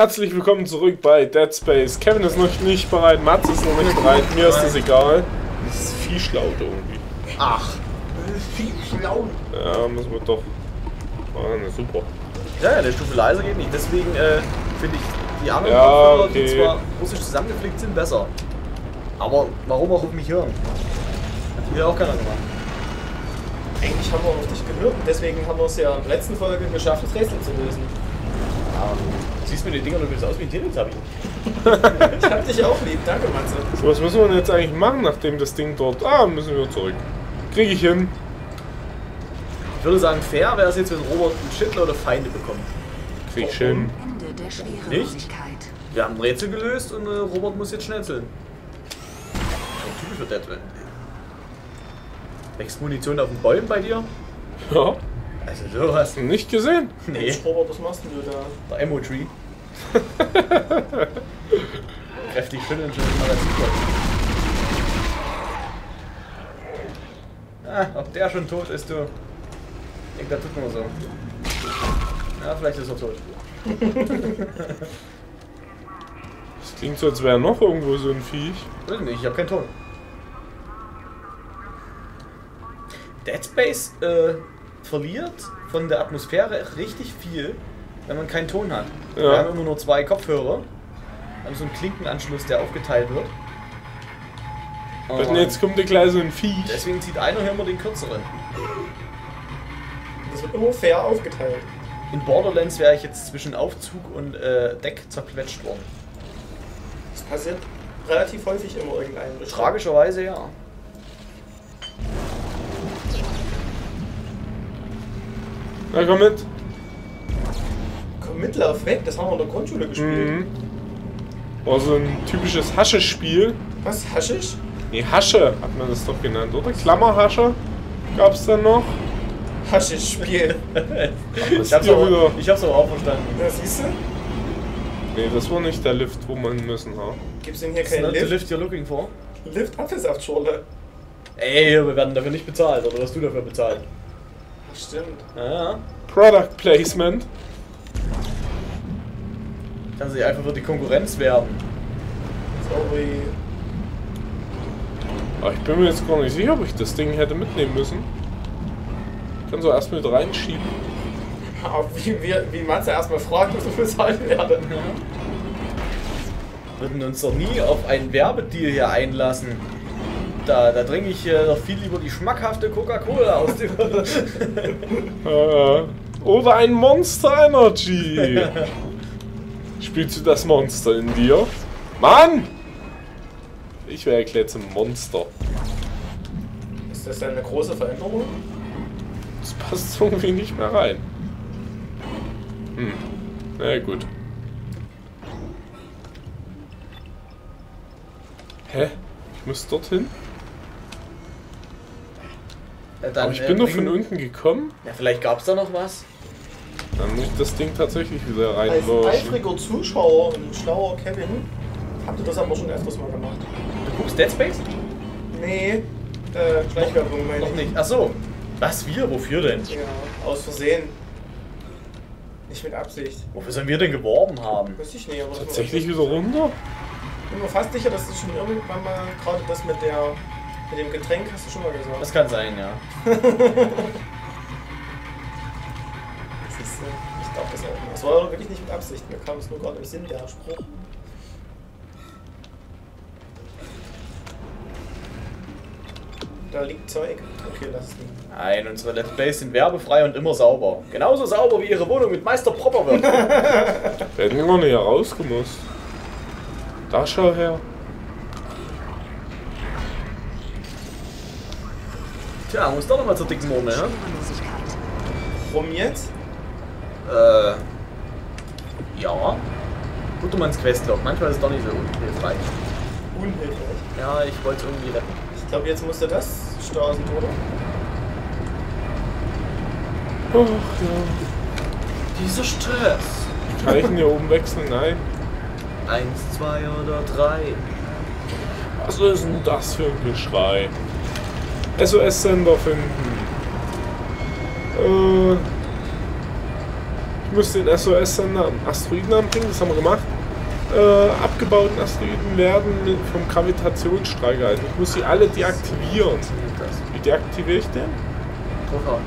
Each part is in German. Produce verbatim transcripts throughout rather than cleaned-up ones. Herzlich willkommen zurück bei Dead Space. Kevin ist noch nicht bereit, Mats ist noch nicht bereit, mir ist das egal. Das ist Viehschlaut irgendwie. Ach, das ist Viehschlaut. Ja, müssen wir doch. Ah, na super. Ja, ja, eine Stufe leiser geht nicht, deswegen äh, finde ich die anderen, ja, Kopfhörer, okay, die zwar russisch zusammengeflickt sind, besser. Aber warum auch auf mich hören? Hat mir auch keiner gemacht. Eigentlich haben wir auf dich gehört, deswegen haben wir es ja in der letzten Folge geschafft, das Rätsel zu lösen. Ja, siehst mir die Dinger, du willst aus wie ein Teletubby. Ich hab dich auch lieb, danke Matze. So, was müssen wir denn jetzt eigentlich machen, nachdem das Ding dort... Ah, müssen wir zurück. Krieg ich hin. Ich würde sagen, fair wäre es jetzt, wenn Robert einen Schindler oder Feinde bekommt. Krieg ich hin. Nicht? Wir haben ein Rätsel gelöst und äh, Robert muss jetzt schnetzeln. Typisch für Deadman. Wächst Munition auf den Bäumen bei dir? Ja. Also du hast ihn nicht gesehen. Nee. Robert, was machst denn du da? Der Emo-Tree. Kräftig schütteln, schütteln mal das Super. Ah, ob der schon tot ist, du. Ich denke, da tut man so. Ja, vielleicht ist er tot. Das klingt so, als wäre noch irgendwo so ein Viech. Ich weiß nicht, ich hab keinen Ton. Dead Space äh, verliert von der Atmosphäre richtig viel, wenn man keinen Ton hat. Ja. Wir haben immer nur zwei Kopfhörer, dann so einen Klinkenanschluss, der aufgeteilt wird. Und jetzt kommt gleich so ein Viech. Deswegen zieht einer hier immer den kürzeren. Das wird immer fair aufgeteilt. In Borderlands wäre ich jetzt zwischen Aufzug und äh, Deck zerquetscht worden. Das passiert relativ häufig immer irgendeinem. Tragischerweise ja. Na komm mit! Komm mit, lauf weg, das haben wir in der Grundschule gespielt. Mhm. War so ein typisches Haschisch-Spiel. Was? Haschisch? Nee, Hasche hat man das doch genannt, oder? Klammerhasche gab's dann noch. Haschisch-Spiel. Ich hab's aber, ich hab's aber auch verstanden. Ja, siehst du? Nee, das war nicht der Lift, wo man müssen haben. Gibt's denn hier keinen Lift? Lift you're looking for? Lift Apfelsaftschorle. Ey, wir werden dafür nicht bezahlt, oder wirst du dafür bezahlt? Stimmt. Ja. Product Placement. Kann sich einfach für die Konkurrenz werben. Sorry. Aber ich bin mir jetzt gar nicht sicher, ob ich das Ding hätte mitnehmen müssen. Ich kann so erst mit reinschieben. Aber wie, wir, wie man es ja erstmal fragt, was du für sein werde. Wir würden uns doch nie auf einen Werbedeal hier einlassen. Da, da trinke ich äh, doch viel lieber die schmackhafte Coca-Cola aus dem. äh, oder ein Monster Energy. Spielst du das Monster in dir? Mann! Ich wäre erklärt zum Monster. Ist das denn eine große Veränderung? Das passt irgendwie nicht mehr rein. Hm. Na gut. Hä? Ich muss dorthin? Ja, dann, aber ich bin äh, doch von unten gekommen. Ja, vielleicht gab's da noch was. Dann muss ich das Ding tatsächlich wieder reinlaufen. Als eifriger Zuschauer und schlauer Kevin, habt ihr das aber schon öfters mal gemacht. Du guckst Dead Space? Nee, äh, Schleichwerbung meine ich. Noch nicht, achso. Was, wir? Wofür denn? Ja, aus Versehen. Nicht mit Absicht. Wofür sollen wir denn geworben haben? Weiß ich nicht, aber tatsächlich wieder runter? Ich bin mir fast sicher, dass du schon irgendwann mal gerade das mit der mit dem Getränk hast du schon mal gesagt. Das kann sein, ja. Das ist, ich glaube das auch nicht. Das war aber wirklich nicht mit Absicht. Mir kam es nur gerade im Sinn, der Spruch. Da liegt Zeug. Okay, lass es liegen. Nein, unsere Let's Plays sind werbefrei und immer sauber. Genauso sauber wie ihre Wohnung mit Meister Propper wird. Wir hätten immer nicht rausgemusst. Da schau her. Tja, muss doch nochmal zur dicken Murmel, ne? Rum jetzt? Äh. Ja. Guttermanns Questlock. Manchmal ist es doch nicht so unhilfreich. Unhilfreich? Ja, ich wollte es irgendwie retten. Ich glaube, jetzt musste das stausen, oder? Ach ja. Dieser Stress. Ich kann ich denn hier oben wechseln? Nein. Eins, zwei oder drei. Was ist denn das für ein Geschrei? S O S-Sender finden. Äh, Ich müsste den S O S dann am Asteroiden anbringen, das haben wir gemacht. Äh, abgebauten Asteroiden werden mit, vom Gravitationsstrahl gehalten. Ich muss sie alle deaktivieren. Wie deaktiviere ich den? Draufhauen.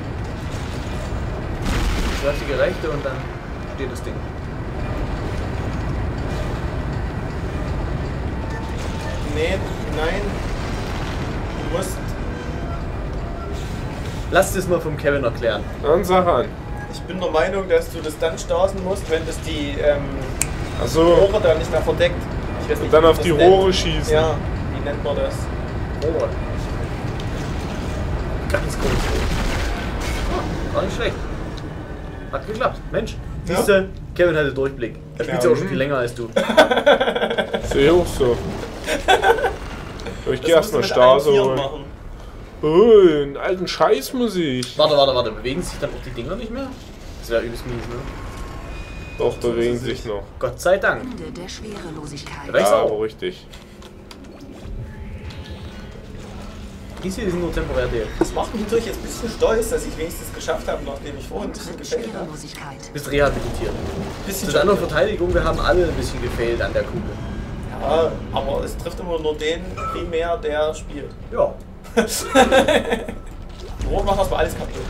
Kräftige Rechte und dann steht das Ding. Nee, nein. Du musst. Lass das mal vom Kevin erklären. Dann sag an. Ich bin der Meinung, dass du das dann starten musst, wenn das die ähm, also, Rohre da nicht mehr verdeckt. Ich weiß nicht, und dann auf die Rohre schießen. Ja, wie nennt man das? Rohre. Ganz komisch. Oh, war nicht schlecht. Hat geklappt. Mensch, ja. Siehst du, Kevin hatte Durchblick. Er spielt ja auch schon viel länger als du. Sehe ich auch so. Ich geh erstmal Stars holen. Oh, einen alten Scheißmusik. Warte, warte, warte. Bewegen sich dann auch die Dinger nicht mehr? Das wäre übelst mies, ne? Doch, bewegen sich noch. Gott sei Dank. Ende der Schwerelosigkeit. Ja, ja, aber richtig. Diese sind nur temporär der. Das macht mich natürlich jetzt ein bisschen stolz, dass ich wenigstens geschafft habe, nachdem ich vorhin ein bisschen gefällt habe. Bist rehabilitiert. Bisschen Zur anderen Verteidigung, wir haben alle ein bisschen gefehlt an der Kugel. Ja, aber es trifft immer nur den primär, der spielt. Ja. Rohr macht erstmal alles kaputt.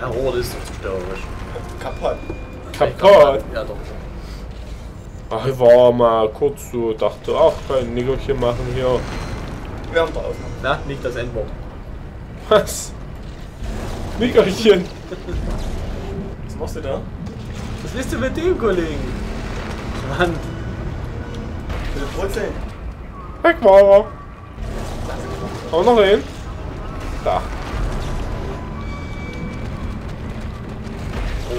Ja, Rohr ist doch zerstörerisch. Kaputt. Kaputt? Ja, doch. Ach, ich war mal kurz so, dachte, ach, kein Nickerchen machen hier. Wir haben da auch. Na, nicht das Endwort. Was? Nickerchen! Was machst du da? Was willst du mit dem Kollegen? Mann! Bitte brutzeln! Weg war er! Auch noch hin! Da!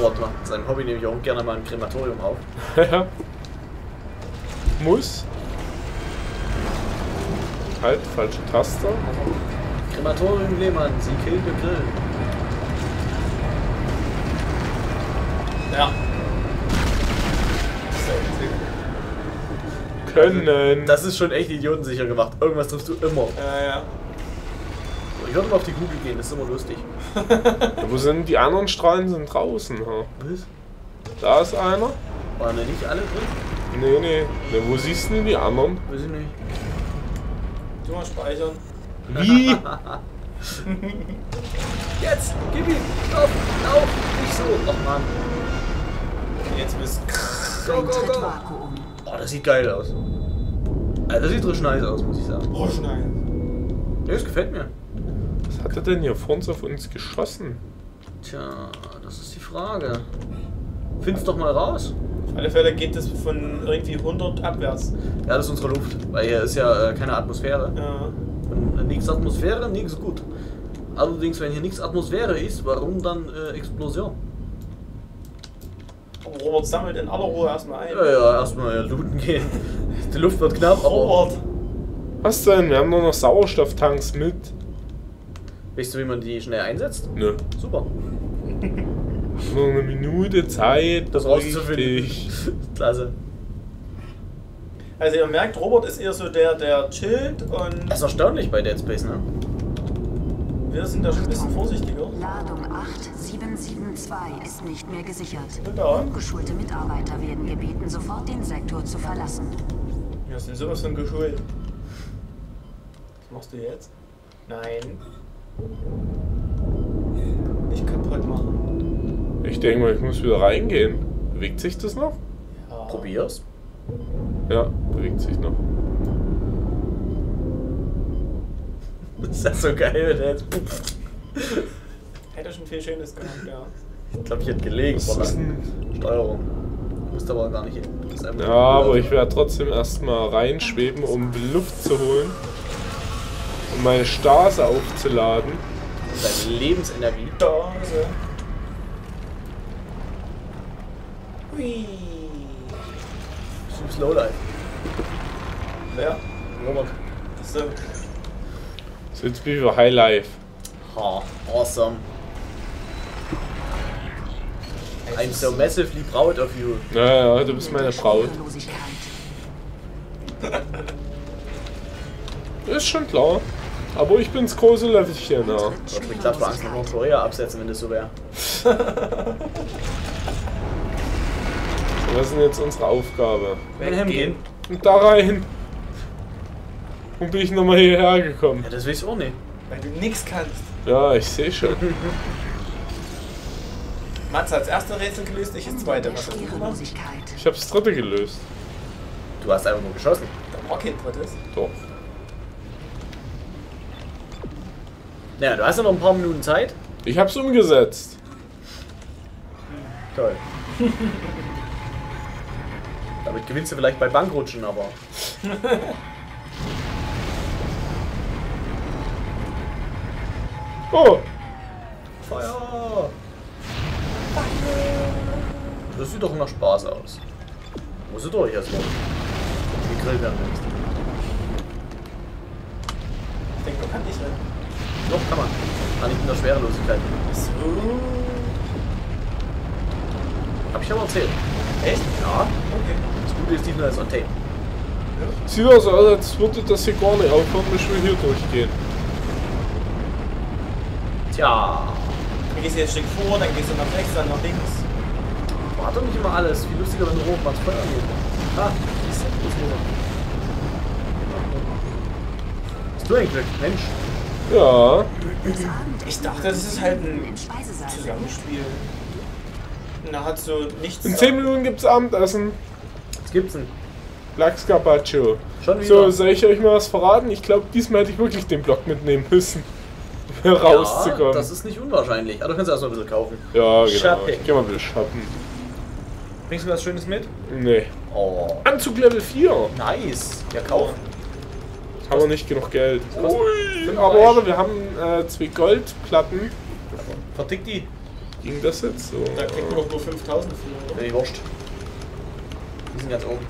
Robert macht sein Hobby nämlich auch gerne mal ein Krematorium auf. Ja. Muss. Halt, falsche Taste. Krematorium Lehmann, sie killt den Grill. Ja. Können. Das ist schon echt idiotensicher gemacht. Irgendwas triffst du immer. Ja, ja. Ich würde mal auf die Kugel gehen, das ist immer lustig. Wo sind die anderen Strahlen? Sind draußen. Ha? Was? Da ist einer. Waren da nicht alle drin? Nee, nee. Na, wo siehst du denn die anderen? Weiß ich nicht. Mal speichern. Wie? Jetzt! Gib ihn! Lauf! Lauf! Nicht so! Ach Mann! Jetzt bist du. Go, go, go! Oh, das sieht geil aus. Also, das sieht richtig nice aus, muss ich sagen. Oh, nein. Ja, das gefällt mir. Was hat er denn hier vor uns auf uns geschossen? Tja, das ist die Frage. Find's doch mal raus. Auf alle Fälle geht es von irgendwie hundert abwärts. Ja, das ist unsere Luft, weil hier ist ja äh, keine Atmosphäre. Ja. Und nichts Atmosphäre, nichts gut. Allerdings, wenn hier nichts Atmosphäre ist, warum dann äh, Explosion? Aber Robert sammelt in aller Ruhe erstmal ein. Ja, ja, erstmal ja, looten gehen. Die Luft wird knapp, aber... Robert! Was denn? Wir haben nur noch Sauerstofftanks mit. Weißt du, wie man die schnell einsetzt? Nö. Ne. Super. Nur eine Minute Zeit, das rauszufinden. Klasse. Also ihr merkt, Robert ist eher so der, der chillt und... Das ist erstaunlich bei Dead Space, ne? Wir sind da schon ein bisschen vorsichtiger. Ladung acht sieben sieben zwei ist nicht mehr gesichert. Genau. Ungeschulte Mitarbeiter werden gebeten, sofort den Sektor zu verlassen. Ja, sind sowas von geschult. Was machst du jetzt? Nein. Nicht kaputt machen. Ich denke mal, ich muss wieder reingehen. Bewegt sich das noch? Ja. Probier's. Ja, bewegt sich noch. Ist das so geil, wenn er jetzt... Hätte schon viel Schönes gehabt, ja. Ich glaube, ich hätte gelegt. Steuerung. Du musst aber gar nicht hin. Ja, aber ich werde trotzdem erstmal reinschweben, um Luft zu holen. Um meine Stase aufzuladen. Deine Lebensenergie. Stase. Hui. Super Slowlife. Wer? Robert. Das ist so. Jetzt bin ich für High Life. Ha, awesome. I'm so massively proud of you. Ja, ja, du bist meine Braut. Ist schon klar. Aber ich bin's große Löffelchen, ja. Ich glaub, du hast noch Korea absetzen, wenn das so wäre. Was ist denn jetzt unsere Aufgabe? Weggehen. Und da rein. Und bin ich nochmal hierher gekommen? Ja, das weiß ich auch nicht. Weil du nichts kannst. Ja, ich sehe schon. Mats hat das erste Rätsel gelöst, ich das zweite. Was hast du gemacht? Ich habe das dritte gelöst. Du hast einfach nur geschossen. Da war kein drittes. Doch. Naja, du hast ja noch ein paar Minuten Zeit. Ich hab's umgesetzt. Toll. Damit gewinnst du vielleicht bei Bankrutschen, aber... Oh! Feuer! Das sieht doch nach Spaß aus. Muss ich durch erstmal. Die Grill werden nächstes. Ich denke, man kann nicht rennen. Doch, kann man. Kann ich in der Schwerelosigkeit. So. Hab ich aber erzählt. Echt? Ja. Okay. Das Gute ist, die nur als Antennen. Ja. Sieht aus, als würde das hier gar nicht aufkommen, bis wir hier durchgehen. Tja. Dann gehst du jetzt ein Stück vor, dann gehst du nach rechts, dann nach links. War doch nicht immer alles. Wie lustiger, wenn du hoch machst. Voll angeht. Ah, das ist das. Hast du ein Glück, Mensch. Ja. Ich dachte, das ist halt ein Zusammenspiel. Da hat so nichts. In zehn Minuten gibt's Abendessen. Was gibt's denn? Lachs Carpaccio. Schon wieder. So, soll ich euch mal was verraten? Ich glaube, diesmal hätte ich wirklich den Block mitnehmen müssen. Um rauszukommen. Ja, das ist nicht unwahrscheinlich. Aber du kannst erstmal ein bisschen kaufen. Ja, genau. Schappig. Ich geh mal ein bisschen shoppen. Bringst du was Schönes mit? Nee. Oh. Anzug Level vier. Nice. Ja, kaufen. Haben wir nicht genug Geld. Ui, aber wir haben äh, zwei Goldplatten. Vertick die. Ging das jetzt so? Da kriegt man doch nur fünftausend für. Nee, die wurscht. Die sind ganz oben.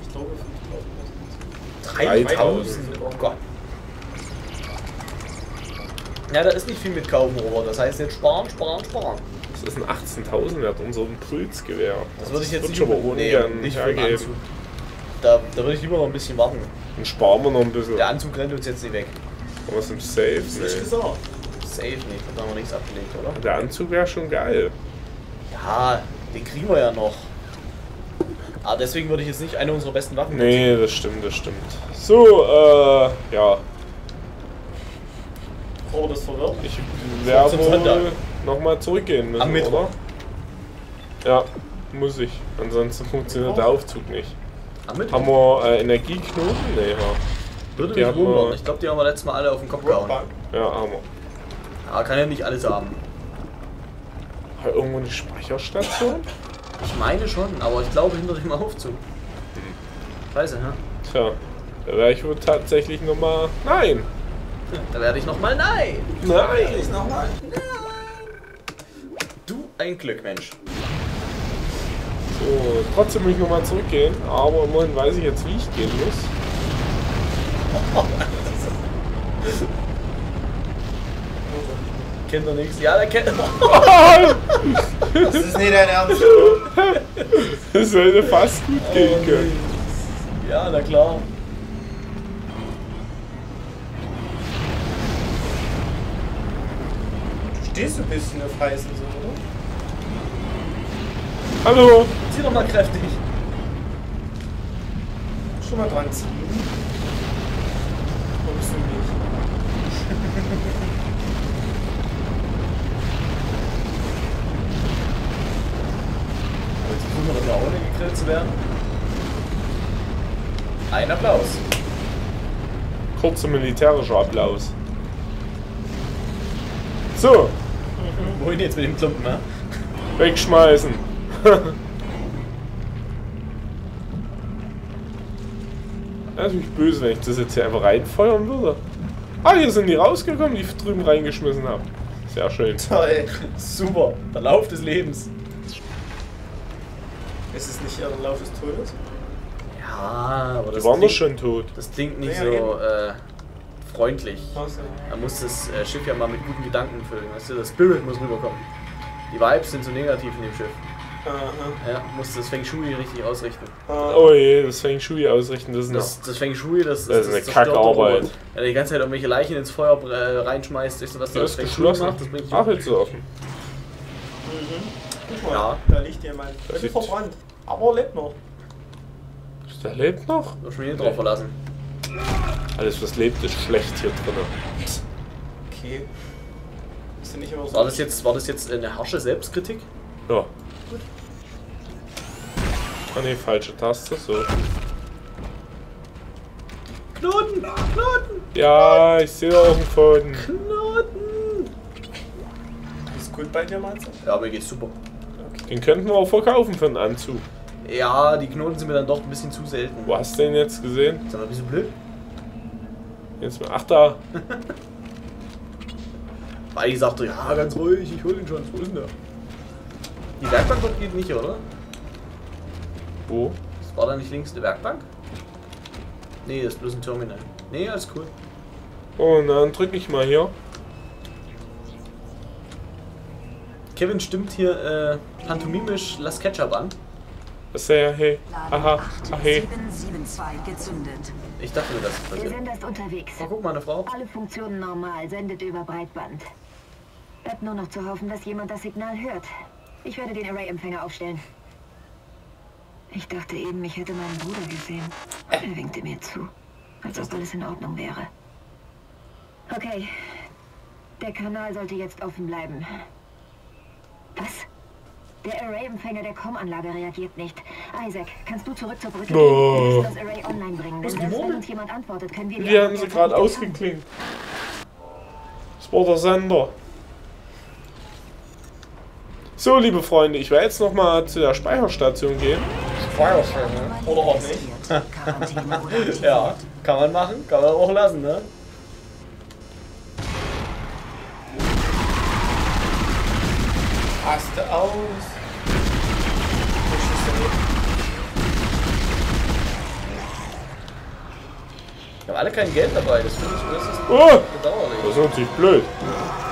Ich glaube dreitausend. Oh Gott. Ja, da ist nicht viel mit kaufen, Robert. Das heißt jetzt sparen, sparen, sparen. Das ist ein achtzehntausend wert, unser Prützgewehr. Das würde ich jetzt nicht, mit, nee, nicht hergeben. Da, da würde ich lieber noch ein bisschen warten. Dann sparen wir noch ein bisschen. Der Anzug rennt uns jetzt nicht weg. Aber es ist safe, das ist nicht gesagt. Safe nicht, da haben wir nichts abgelegt, oder? Der Anzug wäre schon geil. Ja, den kriegen wir ja noch. Aber deswegen würde ich jetzt nicht eine unserer besten Waffen nehmen. Nee, das stimmt, das stimmt. So, äh, ja. Oh, das verwirrt. Ich werde wohl nochmal zurückgehen müssen, am Mittwoch, oder? Ja, muss ich. Ansonsten funktioniert oh. der Aufzug nicht. Am Mittwoch? Haben wir äh, Energieknoten? Nee, ja. Würde mich wundern. Ich glaube, die haben wir letztes Mal alle auf den Kopf gehauen. Ja, haben wir. Ja, kann ja nicht alles haben. Hat irgendwo eine Speicherstation? Ich meine schon, aber ich glaube hinter dem Aufzug. Scheiße, ne? Tja, da werde ich wohl tatsächlich nochmal... Nein! Da werde ich nochmal nein! Nein! Ich nochmal. Nein! Du ein Glück, Mensch. So, trotzdem muss ich nochmal zurückgehen, aber immerhin weiß ich jetzt, wie ich gehen muss. Kennt er nichts? Ja, der kennt er. Das ist nicht dein Ernst. Das sollte fast gut gehen können. Ja, na klar. Du stehst ein bisschen auf heißen so, oder? Hallo! Zieh doch mal kräftig. Schon mal dran ziehen. Oder ohne gegrillt zu werden. Ein Applaus. Kurzer militärischer Applaus. So. Wohin jetzt mit dem Klumpen, ne? Wegschmeißen. Das ist nicht böse, wenn ich das jetzt hier einfach reinfeuern würde. Ah, hier sind die rausgekommen, die ich drüben reingeschmissen habe. Sehr schön. Toll. Super. Der Lauf des Lebens. Ist es nicht der Lauf des Todes? Ja, aber das Die waren doch schon tot. Das klingt nicht ja, so äh, freundlich. Man muss das äh, Schiff ja mal mit guten Gedanken füllen. Weißt du, das Spirit muss rüberkommen. Die Vibes sind so negativ in dem Schiff. Uh-huh. Ja, muss das Feng Shui richtig ausrichten. Uh, oh je, das Feng Shui ausrichten, das ist das, das Feng Shui, das, das, das ist eine Kackarbeit. Wenn du die ganze Zeit irgendwelche Leichen ins Feuer äh, reinschmeißt, weißt du, was das, das Feng Shui macht, das bringt dich. Ach, jetzt so offen. Mhm. Guck mal, ja. Da liegt jemand. Völlig verbrannt. Aber er lebt noch. Der lebt noch? Ich will ihn drauf verlassen. Alles was lebt ist schlecht hier drinnen. Okay. Ist nicht immer so war, das jetzt, war das jetzt eine harsche Selbstkritik? Ja. Gut. Ah ne, falsche Taste, so. Knoten! Knoten! Ja, ich sehe auch einen Faden. Knoten! Ist gut bei dir, Mats? Ja, mir geht's super. Okay. Den könnten wir auch verkaufen für einen Anzug. Ja, die Knoten sind mir dann doch ein bisschen zu selten. Wo hast du den jetzt gesehen? Ist aber ein bisschen blöd. Jetzt mal, ach da. Weil ich sagte, ja, ganz ruhig, ich hol ihn schon, wo ist denn der? Die Werkbank dort geht nicht, oder? Wo? Das war da nicht links eine Werkbank? Nee, das ist bloß ein Terminal. Nee, alles cool. Oh, na, dann drück ich mal hier. Kevin stimmt hier äh, pantomimisch Las Ketchup an. Das ja, hey. Aha, ah, hey. Ich dachte mir, das ist passiert. Der Sender ist unterwegs. Oh, guck mal, eine Frau. Alle Funktionen normal, sendet über Breitband. Bleibt nur noch zu hoffen, dass jemand das Signal hört. Ich werde den Array-Empfänger aufstellen. Ich dachte eben, ich hätte meinen Bruder gesehen. Er winkte mir zu, als ob alles in Ordnung wäre. Okay, der Kanal sollte jetzt offen bleiben. Was? Der Array-Empfänger der Com-Anlage reagiert nicht. Isaac, kannst du zurück zur Brücke gehen? Oh. Das Array online bringen. Denn selbst wenn uns jemand antwortet, können wir... Wir haben sie gerade ausgeklingt. Das war der Sender. So, liebe Freunde, ich werde jetzt nochmal zu der Speicherstation gehen. Speicherstation, ne? Oder auch nicht. Ja, kann man machen, kann man auch lassen, ne? Aste aus. Wir haben alle kein Geld dabei, das finde ich, das ist oh, bedauerlich. Das ist natürlich blöd.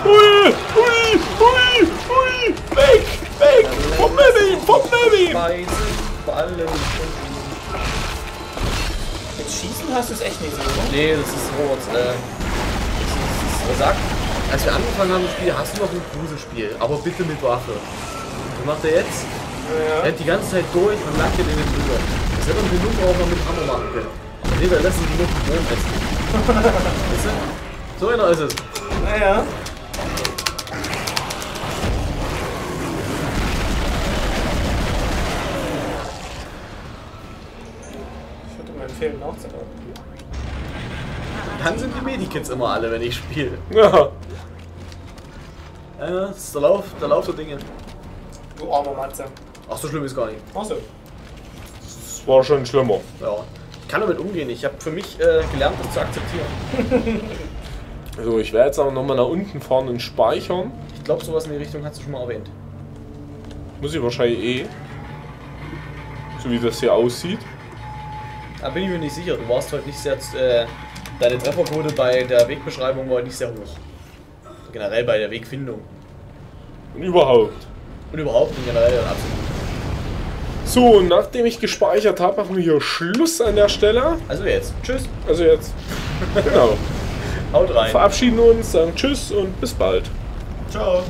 Hui, hui, hui, hui, weg, weg, vom Baby, vom Baby. Mit Schießen hast du es echt nicht so, oder? Nee, das ist rot, äh, das ist versagt. Als wir angefangen haben das Spiel, hast du noch ein Gruselspiel, aber bitte mit Waffe. Was macht er jetzt? Ja. Er hat die ganze Zeit durch und lackt in den Rüber. Das hätte man genug auch noch mit Hammer machen können. Aber nee, wir lassen die noch Boden essen. Weißt du? So genau ist es. Naja. Ich würde mal empfehlen, nachzuhören. Dann sind die Medikits immer alle, wenn ich spiele. Ja. Ja, das ist der Lauf, der Lauf der Dinge. Du armer Matze. Ach, so schlimm ist gar nicht. Ach so. Das war schon schlimmer. Ja. Ich kann damit umgehen. Ich habe für mich äh, gelernt, das zu akzeptieren. Also, ich werde jetzt aber nochmal nach unten fahren und speichern. Ich glaube, sowas in die Richtung hast du schon mal erwähnt. Muss ich wahrscheinlich eh. So wie das hier aussieht. Da bin ich mir nicht sicher. Du warst heute nicht sehr... Äh, deine Trefferquote bei der Wegbeschreibung war nicht sehr hoch. Generell bei der Wegfindung. Und überhaupt. Und überhaupt und generell absolut. So, nachdem ich gespeichert habe, machen wir hier Schluss an der Stelle. Also jetzt. Tschüss. Also jetzt. Genau. Haut rein. Verabschieden uns, sagen Tschüss und bis bald. Ciao.